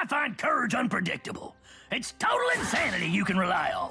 I find courage unpredictable. It's total insanity you can rely on.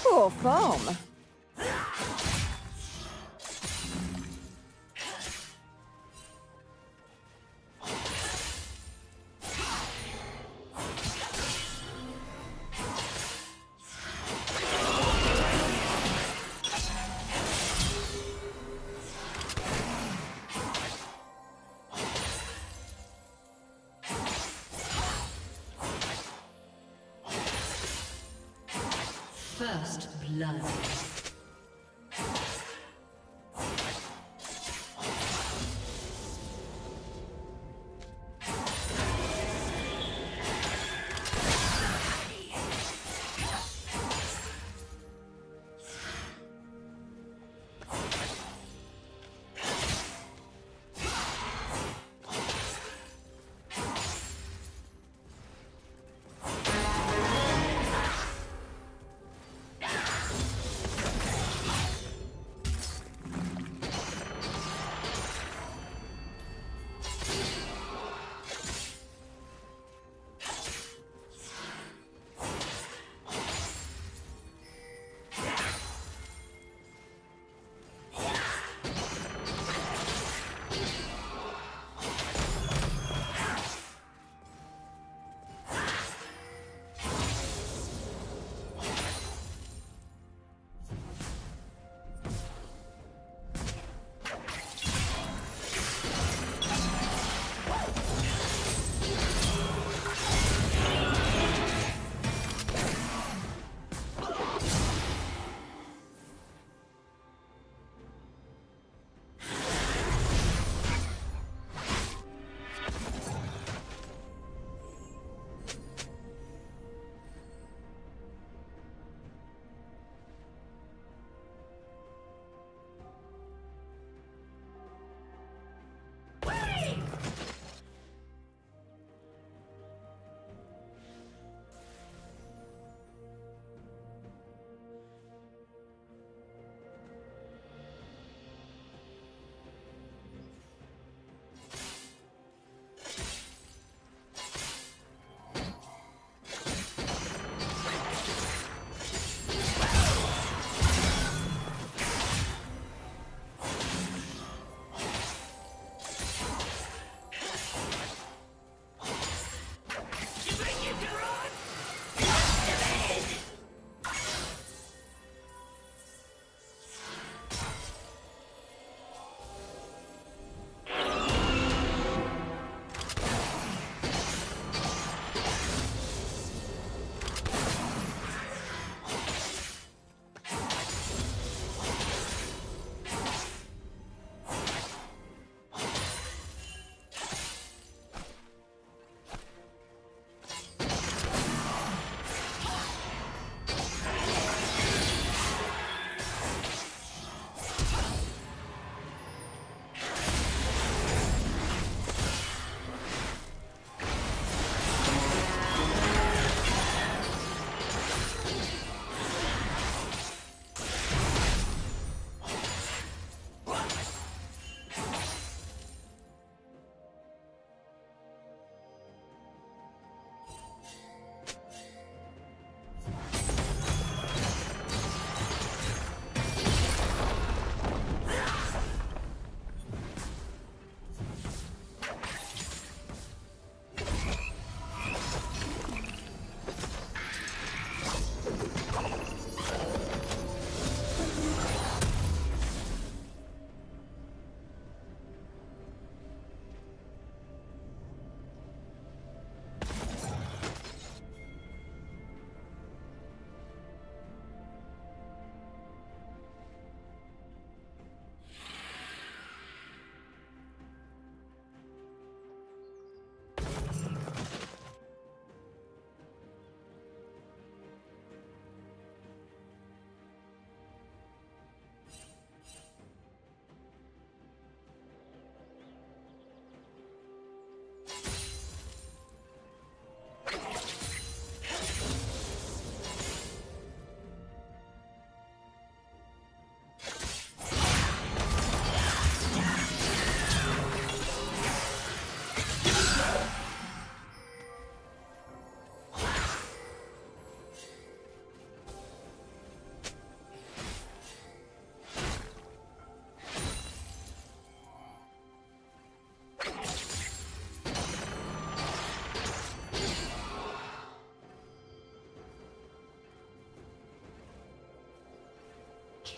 Poor form. First blood.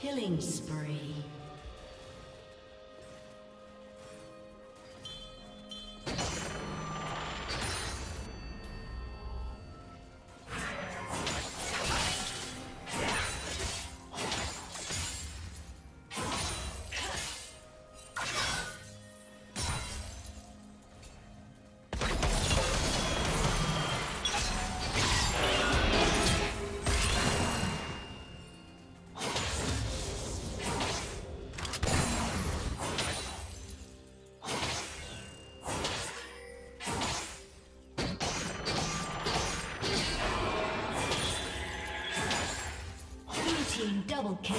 Killing spree. Double kill.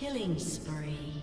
Killing spree.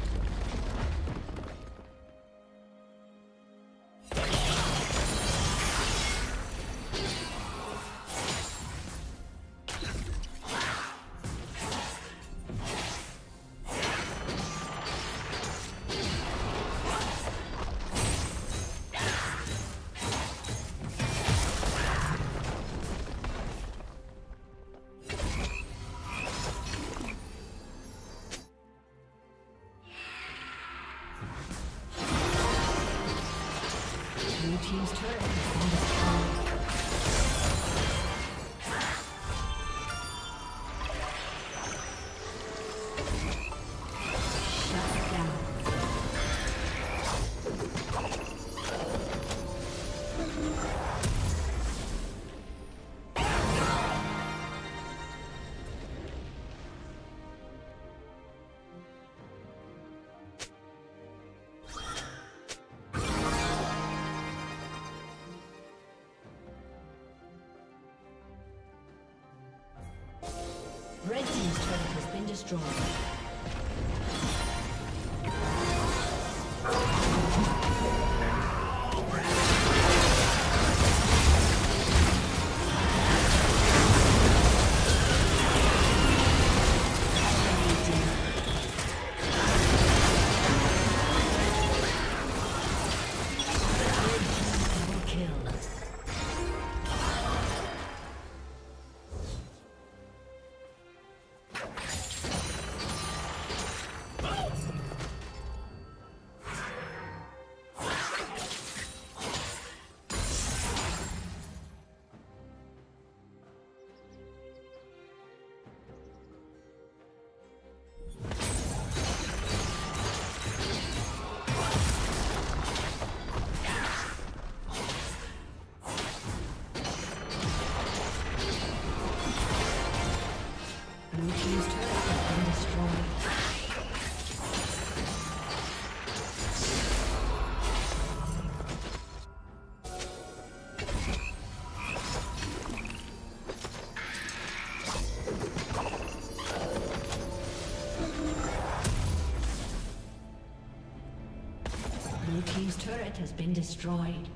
Team's turret has been destroyed.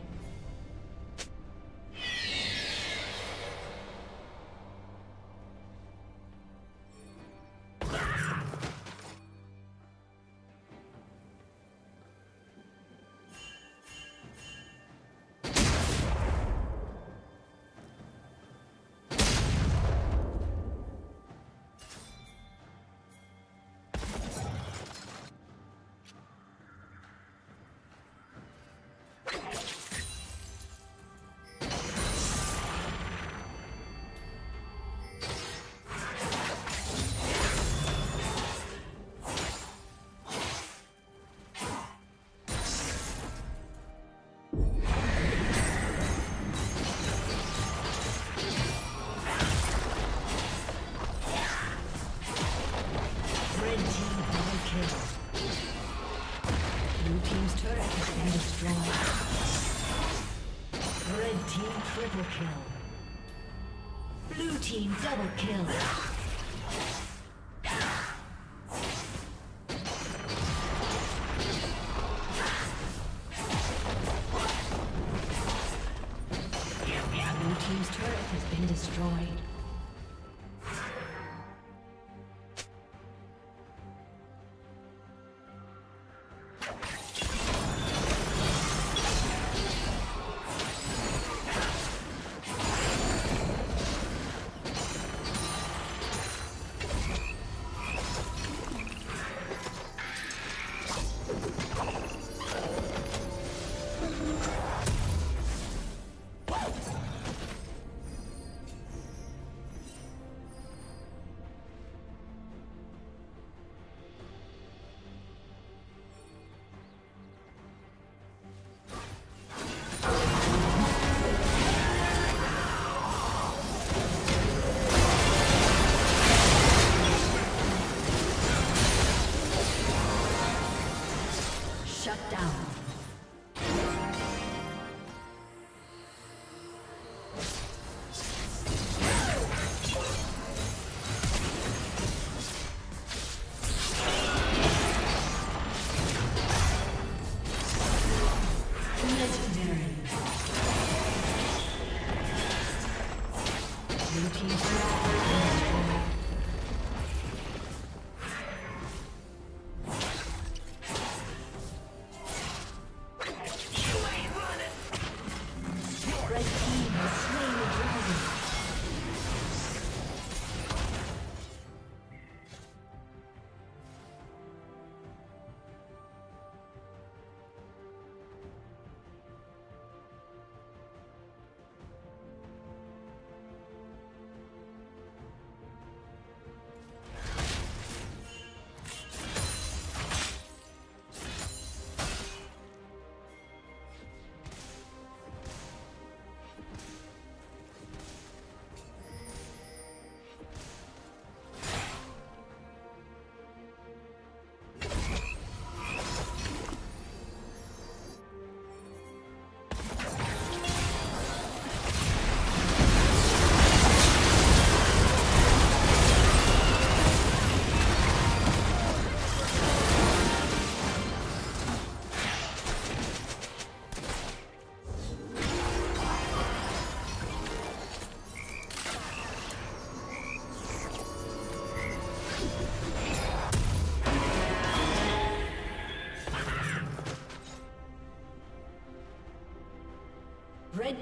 Red team's turret has been destroyed. Blue team's turret has been destroyed. Triple kill. Blue team double kill. Blue team's turret has been destroyed. Red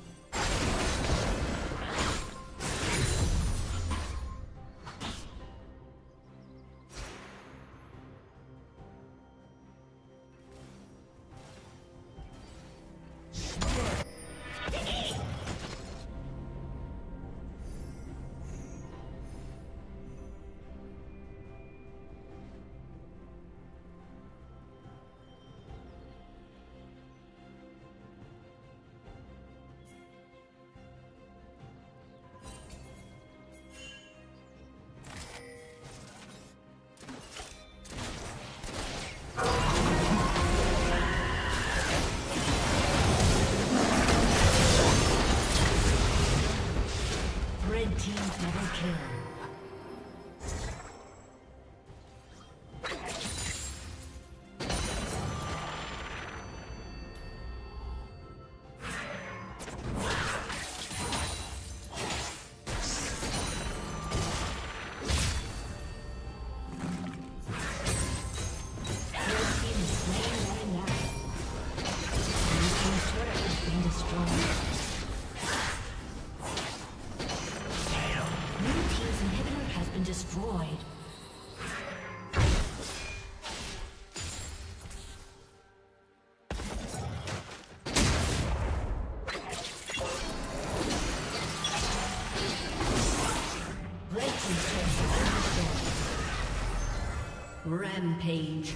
Team double kill. Thank you. Rampage.